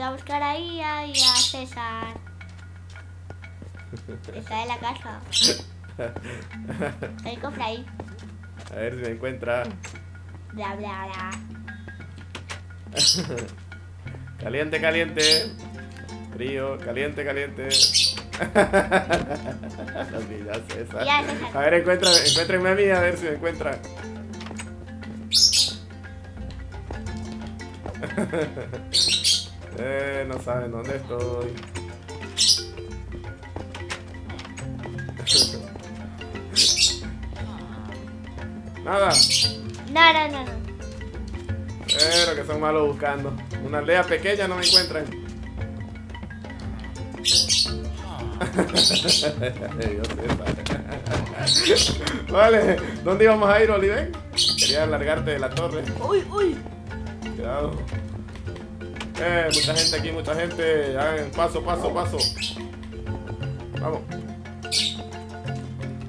voy a buscar a Ia y a César. Está en la casa. El cofre ahí. A ver si me encuentra. Bla, bla, bla. Caliente, caliente. Frío, caliente, caliente. Ya, César. A ver, encuéntrenme a mí, a ver si me encuentran. No saben dónde estoy. Nada. No. Pero que son malos buscando. Una aldea pequeña no me encuentran. Vale, ¿dónde íbamos a ir, Oliver? Quería largarte de la torre. Uy. Cuidado. Mucha gente aquí, mucha gente. Hagan paso. Vamos.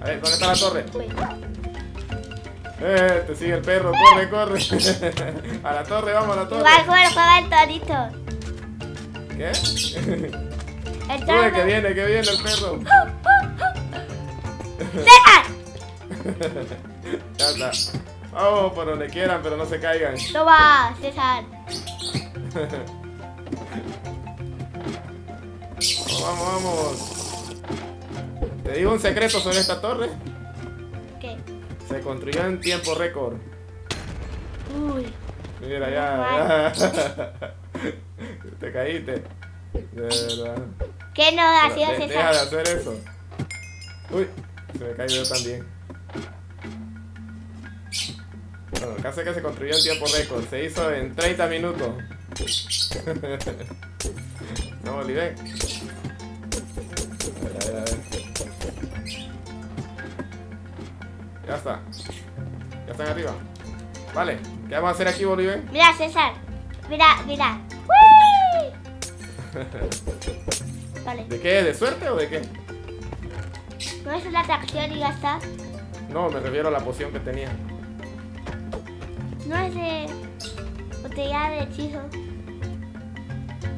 A ver, ¿dónde está la torre? Te sigue el perro, corre. A la torre, vamos a la torre. Igual juega el torito. ¿Qué? El torre. Uy, que viene el perro. ¡César! Ya está. Vamos por donde quieran, pero no se caigan. Toma, César. Vamos. Te digo un secreto sobre esta torre. Se construyó en tiempo récord. Uy. Mira, ya. Te caíste. De verdad. ¿Qué no ha sido César? Deja de hacer eso. Uy, se me cayó también. Bueno, el caso es que se construyó en tiempo récord. Se hizo en 30 minutos. No, Oliver. A ver. Ya está. Ya están arriba. Vale. ¿Qué vamos a hacer aquí, Bolívar? Mira, César. Mira. Vale. ¿De qué? ¿De suerte o de qué? ¿No es una atracción y gastar? No, me refiero a la poción que tenía. No es de botella de hechizo.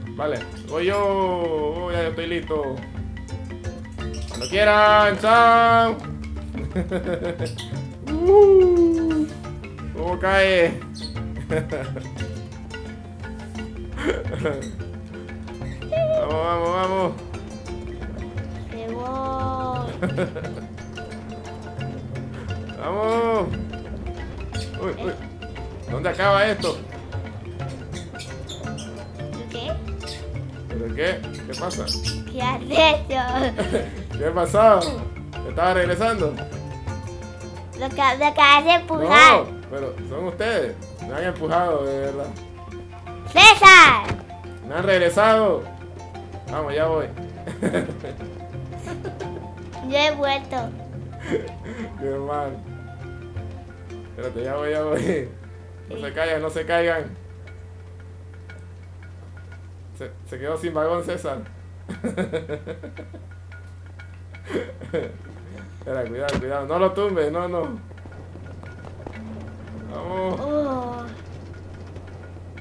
Vale. Voy yo. Ya estoy listo. Cuando quieran. Chao. ¿Cómo cae? Vamos. ¡Qué voy! ¡Vamos! Uy. ¿Dónde acaba esto? ¿Qué? ¿Pero qué? ¿Qué pasa? ¿Qué has hecho? ¿Qué ha pasado? ¿Estaba regresando? Me acabas de empujar. No, pero son ustedes. Me han empujado, de verdad. ¡César! Me han regresado. Vamos, ya voy. Yo he vuelto. Qué mal. Espérate, ya voy. No se caigan. Se quedó sin vagón, César. Espera, cuidado. No lo tumbes, no. Vamos.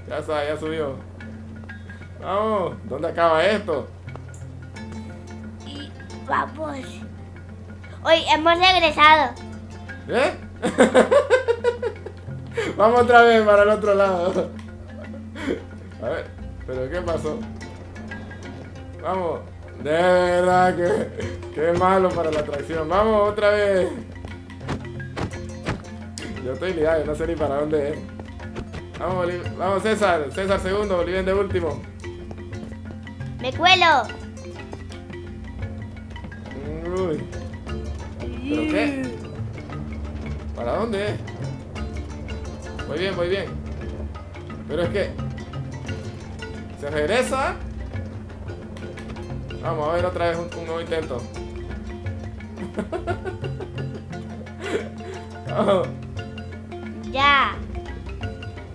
Ya está, ya subió. Vamos. ¿Dónde acaba esto? Vamos. Hoy hemos regresado. ¿Eh? Vamos otra vez para el otro lado. A ver, ¿pero qué pasó? Vamos. De verdad que malo para la atracción. Vamos otra vez. Yo estoy liado, no sé ni para dónde es. Vamos, César segundo, Bolívar de último. Me cuelo. Uy. ¿Pero qué? ¿Para dónde es? Voy bien. Pero es que se regresa. Vamos a ver otra vez un nuevo intento. Vamos. Ya.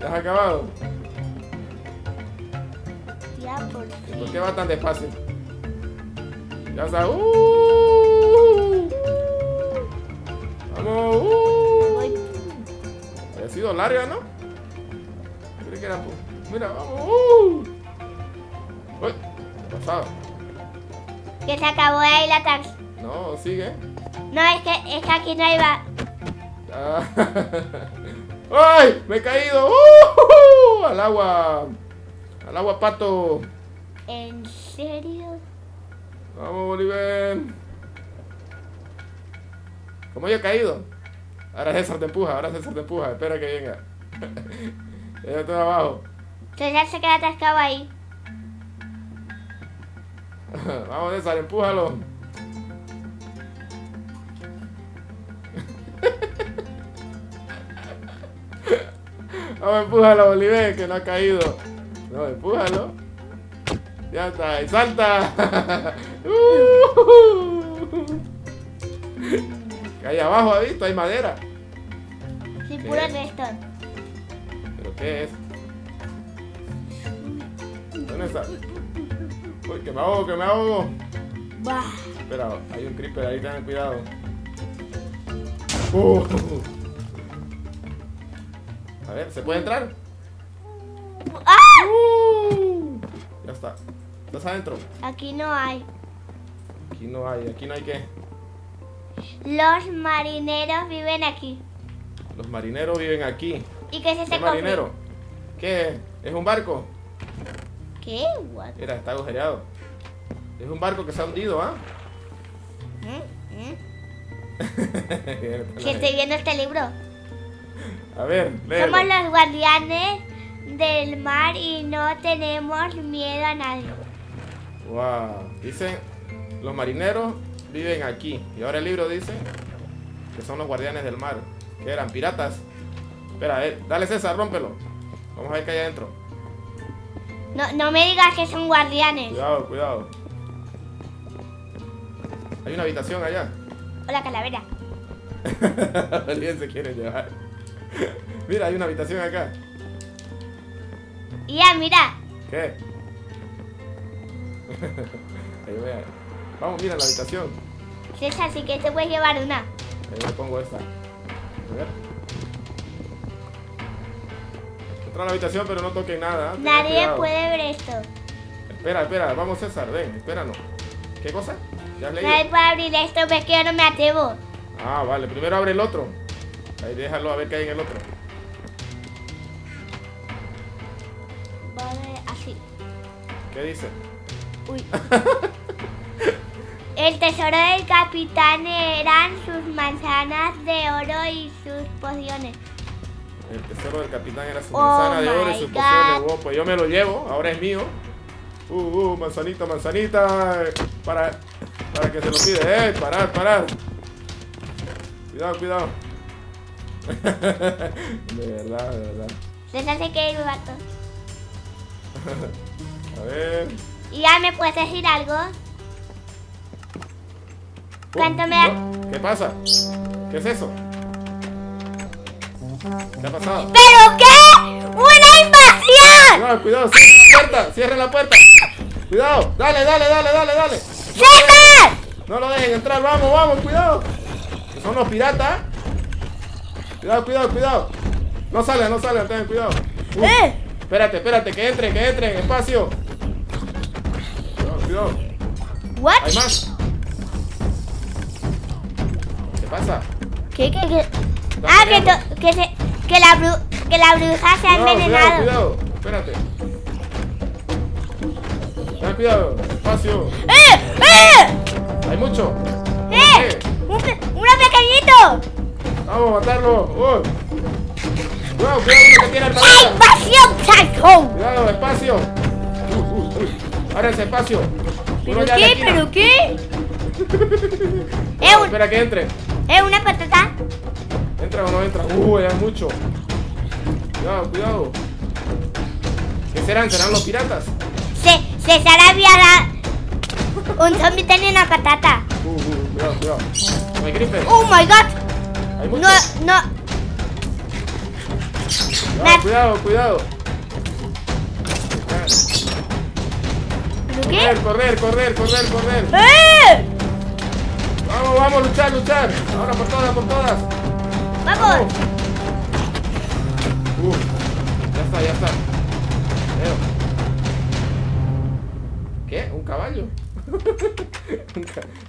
¿Ya has acabado? Ya, por fin. ¿Por qué va tan despacio? Ya sabes. Vamos. Ha sido larga, ¿no? Mira, vamos. Uy, ¿qué pasaba? Que se acabó ahí la taxi. No, sigue. No, es que aquí no hay va. Ah. ¡Ay! ¡Me he caído! ¡Al agua! ¡Al agua, pato! ¿En serio? Vamos, Bolívar. ¿Cómo yo he caído? Ahora César te empuja, espera que venga. Ella está abajo. César se queda atascado ahí. Vamos, César, empújalo. Vamos, empújalo, Bolívar, que no ha caído. No, empújalo. Ya está, y salta. Que ahí abajo, ¿ha visto? Hay madera. Sí, puro redstone. ¿Pero qué es? ¿Dónde está? Uy, que me ahogo, Bah. Espera, hay un creeper ahí, ten cuidado. A ver, ¿se puede entrar? ¡Ah! Ya está. ¿Estás adentro? Aquí no hay. Aquí no hay qué. Los marineros viven aquí. ¿Y qué es ese cofre? ¿Marinero? ¿Qué? ¿Es un barco? ¿Qué? What? Mira, está agujereado. Es un barco que se ha hundido, ¿ah? Que estoy viendo este libro. A ver, léelo. Somos los guardianes del mar y no tenemos miedo a nadie. Wow. Dicen, los marineros viven aquí. Y ahora el libro dice que son los guardianes del mar. ¿Qué eran? ¿Piratas? Espera, dale, César, rómpelo. Vamos a ver qué hay adentro. No, no me digas que son guardianes. Cuidado, cuidado. Hay una habitación allá. Hola, calavera. Alguien se quiere llevar. Mira, hay una habitación acá. Ya, mira. ¿Qué? Ahí voy a... Vamos, mira la habitación. César, si que te puedes llevar una. Ahí le pongo esta. A ver. Entra a la habitación, pero no toque nada. Nadie puede ver esto. Espera, vamos, César, ven, espéranos. ¿Qué cosa? ¿Ya has leído? Nadie puede abrir esto, pero es que yo no me atrevo. Ah, vale, primero abre el otro. Ahí déjalo a ver qué hay en el otro. Vale, así. ¿Qué dice? Uy. El tesoro del capitán eran sus manzanas de oro y sus pociones. El tesoro del capitán era su manzana de oro y sus pociones. Oh, pues yo me lo llevo, ahora es mío. Manzanita, para que se lo pide. Parar, Cuidado, De verdad, Les hace que ir, vato. A ver. ¿Y ya me puedes decir algo? ¿Cuánto me da? No. ¿Qué pasa? ¿Qué es eso? ¿Qué ha pasado? ¿Pero qué? ¡Una invasión! Cuidado, cierra la puerta, Cuidado, dale. ¡César! No lo dejen entrar, vamos, cuidado. Que son los piratas. Cuidado, No salgan, tengan cuidado. Espérate, que entren, espacio. Cuidado, ¿What? ¿Hay más? ¿Qué pasa? ¿Qué? Ah, que la bruja se ha envenenado. Cuidado, espérate. Ten cuidado, espacio. Hay mucho. ¡Uno pequeñito! Vamos a matarlo. Cuidado, uno que tiene el paso. ¡Espacio, cuidado, espacio! Ahora ese espacio. ¿Pero qué? No, espera que entre. ¿Es una patata? ¿Entra o no entra? Ya es mucho. Cuidado, ¿Qué serán? ¿Serán los piratas? César había dado... Un zombie tenía una patata. Cuidado, No hay gripe. ¡Oh, my God! ¿Hay mucho? No. Cuidado, ¿Pero qué? Correr. Vamos, luchar, Ahora por todas, ¡Vamos! Ya está, ¿Qué? ¿Un caballo?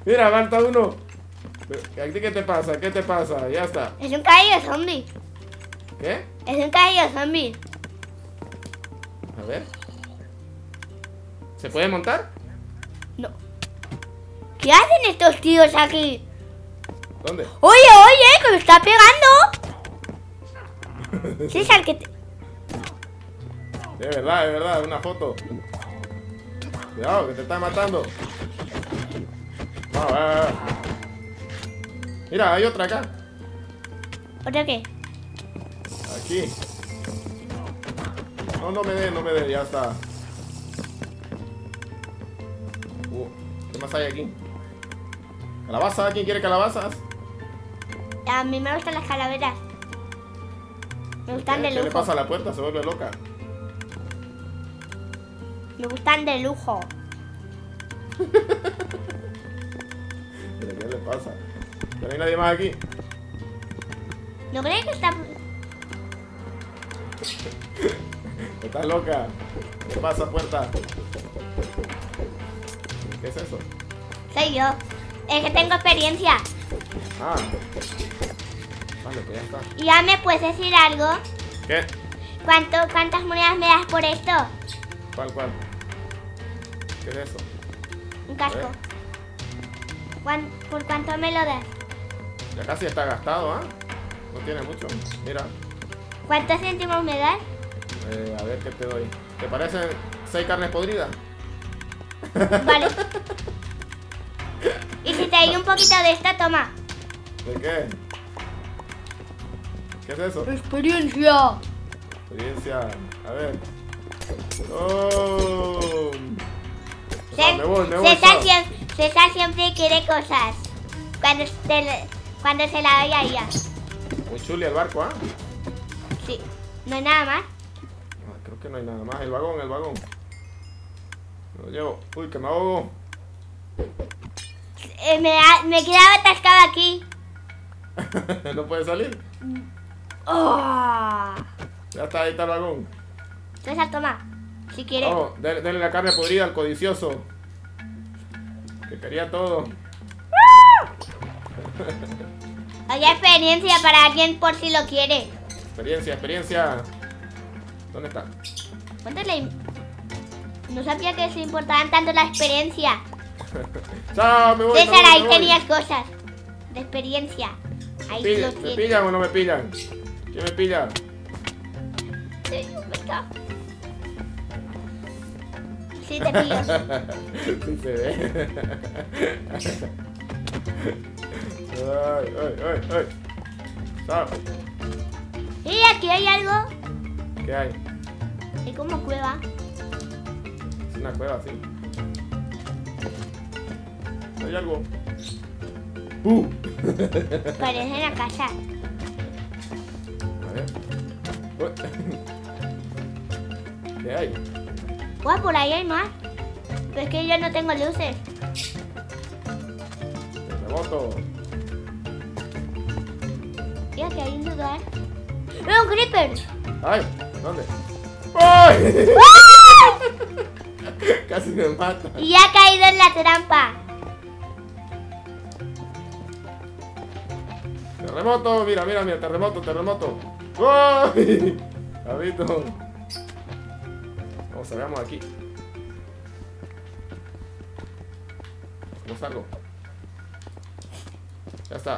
Mira, falta uno. ¿Qué te pasa? ¿Qué te pasa? Ya está. Es un caballo zombie. ¿Qué? Es un caballo zombie. A ver. ¿Se puede montar? No. ¿Qué hacen estos tíos aquí? ¿Dónde? Oye, oye, que me está pegando. César, que te... de verdad, una foto. Cuidado, que te está matando. Va, va, va. Mira, hay otra acá. ¿Otra qué? Aquí. No, no me dé, no me dé, ya está. ¿Qué más hay aquí? ¿Calabaza? ¿Quién quiere calabazas? A mí me gustan las calaveras. Me gustan de lujo. ¿Qué le pasa a la puerta? Se vuelve loca. Me gustan de lujo. ¿Pero qué le pasa? ¿No hay nadie más aquí? ¿No crees que está...? Estás loca. ¿Qué pasa, puerta? ¿Qué es eso? Soy yo. Es que tengo experiencia. Ah. Vale, pues ya está. ¿Y ya me puedes decir algo? ¿Qué? ¿Cuántas monedas me das por esto? ¿Cuál, cuál? ¿Qué es eso? Un casco. ¿Por cuánto me lo das? Ya casi está gastado, ¿ah? No tiene mucho. Mira. ¿Cuántos céntimos me das? A ver qué te doy. ¿Te parecen 6 carnes podridas? Vale. Y si te doy un poquito de esta, toma. ¿De qué? ¿Qué es eso? Experiencia. Experiencia. A ver. ¡Oh! Me voy. César siempre quiere cosas. Cuando se la doy a ella. Muy chuli el barco, ¿ah? Sí. ¿No hay nada más? Creo que no hay nada más. El vagón. Me lo llevo. Uy, que me ahogo. Me quedaba atascado aquí. ¿No puede salir? Oh. Ya está, ahí está el vagón. César, toma. Si quieres. Oh, denle la carne podrida al codicioso. Que quería todo. Hay experiencia para alguien por si lo quiere. Experiencia. ¿Dónde está? No sabía que se importaban tanto la experiencia. Chao, me voy. César, ahí tenías cosas de experiencia. Ahí lo tienes. ¿Me pillan o no me pillan? ¿Quién me pilla? Sí, sí te pillo. Sí se ve. Ay. Chao. ¿Y aquí hay algo? ¿Qué hay? Es como cueva. Es una cueva, sí. Hay algo. Parece la casa. A ver. ¿Qué hay? Guau, por ahí hay más. Pero es que yo no tengo luces. Terremoto. Mira que hay un lugar. ¡No, un creeper! ¡Ay! ¿Dónde? ¡Ay! ¡Ah! Casi me mata. Y ha caído en la trampa. Terremoto, mira, terremoto. ¡Ay! Habito. Vamos, salgamos aquí. ¿Cómo salgo? Ya está.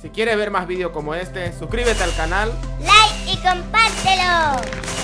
Si quieres ver más vídeos como este, suscríbete al canal, like y compártelo.